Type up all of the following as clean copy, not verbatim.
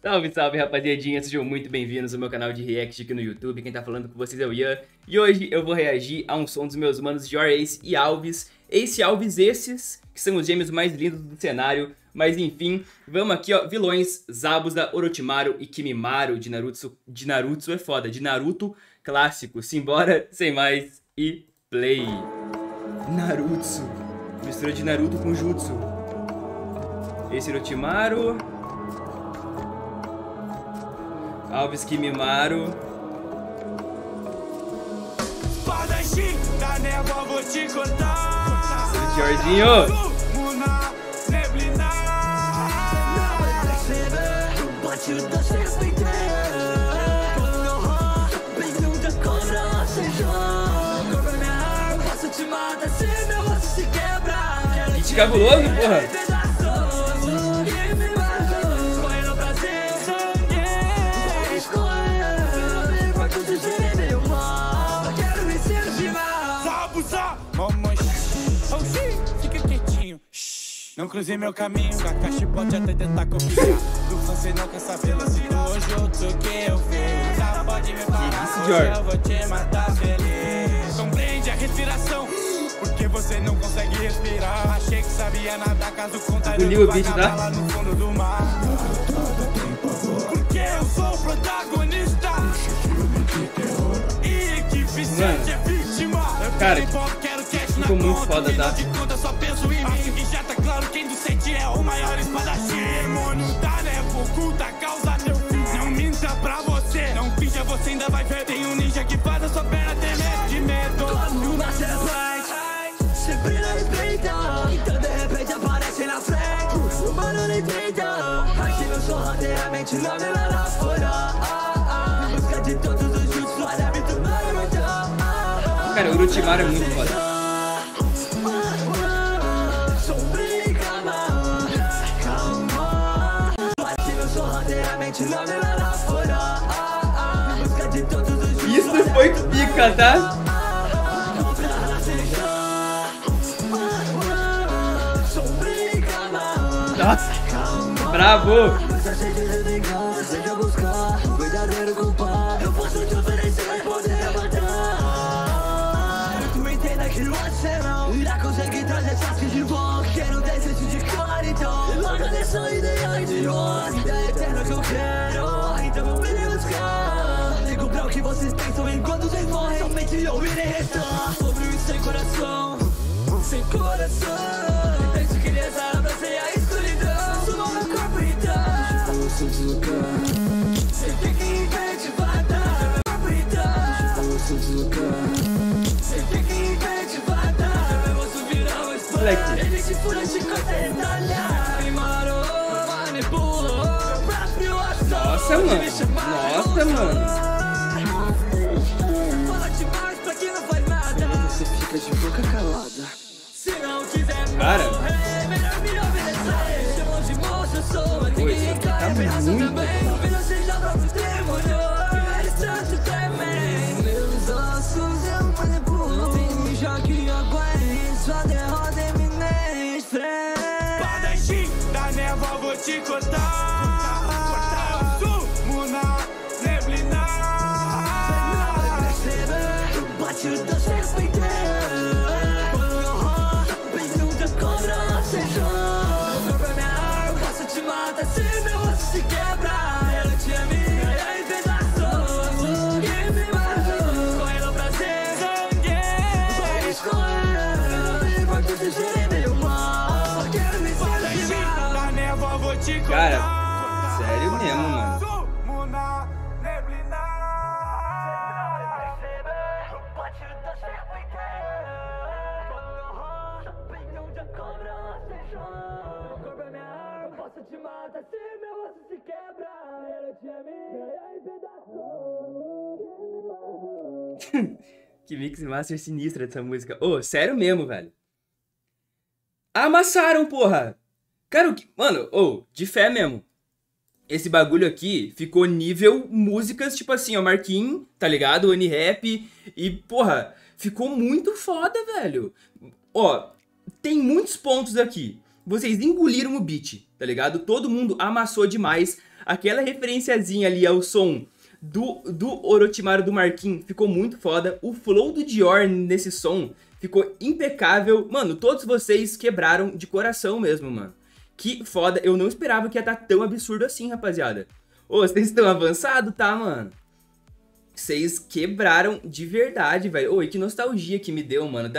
Salve, salve, rapaziadinha, sejam muito bem-vindos ao meu canal de react aqui no YouTube. Quem tá falando com vocês é o Ian. E hoje eu vou reagir a um som dos meus manos Jorais e Alves. Ace e Alves, esses que são os gêmeos mais lindos do cenário. Mas enfim, vamos aqui, ó, vilões Zabuza, Orochimaru e Kimimaro de Naruto. De Naruto é foda, de Naruto clássico. Simbora, sem mais e play. Naruto, mistura de Naruto com Jutsu. Esse Orochimaru... Alves Kimimaro. Jorginho. Que cabuloso, porra. Não cruzei meu caminho, Kakashi pode até tentar copiar. Do você não quer saber, se hoje eu tô que eu fiz. Já pode me parar, eu vou te matar feliz. Compreende a respiração, porque você não consegue respirar. Achei que sabia nada, caso contrário eu vou acabar lá no fundo do mar. Porque eu sou o protagonista. E que Vicente é vítima. Cara, ficou muito foda, tá? Quem do sete é o maior espadachim. Demônio da névoa, oculta a causa teu fim. Não minta pra você, não finja, você ainda vai ver. Tem um ninja que faz a sua perna tremer de medo. Uma serpente sempre na espreita, então de repente aparece na frente. O mano não entende. Aqui eu sou roteiramente na melhor da folha. Busca de todos os jutsu, olha me do Naruto. Cara, o Orochimaru é muito foda. Isso foi pica, tá? Nossa, bravo! Nossa, mano. Nossa, mano. Fala demais pra quem não faz nada. Você fica de boca calada. Se não quiser morrer, melhor me obedecer. Chamam de moço, eu sou a ninguém cai. Ameaça também, o filho seja próprio demônio. Eles tanto tremem. Meus ossos eu manipulo. Tem já que aguarde sua derrota iminente. Espadachim da névoa, vou te cortar. Cara, sério mesmo, mano. Que mix master sinistra dessa música. Ô, oh, sério mesmo, velho. Amassaram, porra! Cara, o que... Mano, ô, oh, de fé mesmo. Esse bagulho aqui ficou nível músicas, tipo assim, ó, Marquinhos, tá ligado? N-Rap. E, porra, ficou muito foda, velho. Ó, tem muitos pontos aqui. Vocês engoliram o beat, tá ligado? Todo mundo amassou demais. Aquela referenciazinha ali ao som do Orochimaru do Marquinhos ficou muito foda. O flow do Dior nesse som ficou impecável. Mano, todos vocês quebraram de coração mesmo, mano. Que foda, eu não esperava que ia estar tão absurdo assim, rapaziada. Ô, vocês estão avançados, tá, mano? Vocês quebraram de verdade, velho. Ô, e que nostalgia que me deu, mano.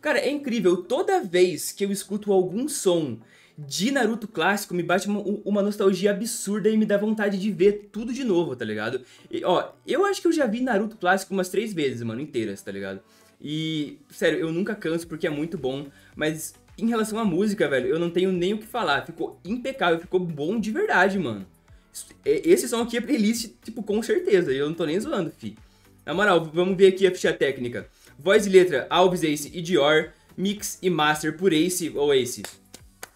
Cara, é incrível. Toda vez que eu escuto algum som de Naruto clássico, me bate uma nostalgia absurda e me dá vontade de ver tudo de novo, tá ligado? E, ó, eu acho que eu já vi Naruto clássico umas 3 vezes, mano, inteiras, tá ligado? E, sério, eu nunca canso porque é muito bom, mas em relação à música, velho, eu não tenho nem o que falar. Ficou impecável, ficou bom de verdade, mano. Esse som aqui é playlist, tipo, com certeza. Eu não tô nem zoando, fi. Na moral, vamos ver aqui a ficha técnica. Voz e letra, Alves, Ace e Dior. Mix e master por Ace ou Ace.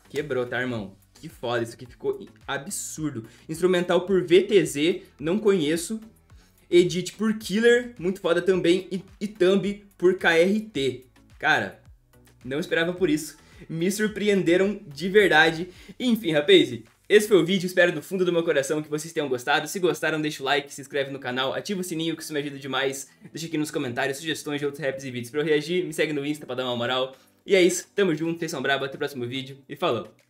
Quebrou, tá, irmão? Que foda, isso aqui ficou absurdo. Instrumental por VTZ, não conheço. Edit por Killer, muito foda também. E thumb por KRT. Cara, não esperava por isso. Me surpreenderam de verdade. Enfim, rapaz, esse foi o vídeo, espero do fundo do meu coração que vocês tenham gostado. Se gostaram, deixa o like, se inscreve no canal, ativa o sininho que isso me ajuda demais. Deixa aqui nos comentários sugestões de outros raps e vídeos pra eu reagir. Me segue no Insta pra dar uma moral. E é isso, tamo junto, vocês são brabo, até o próximo vídeo e falou!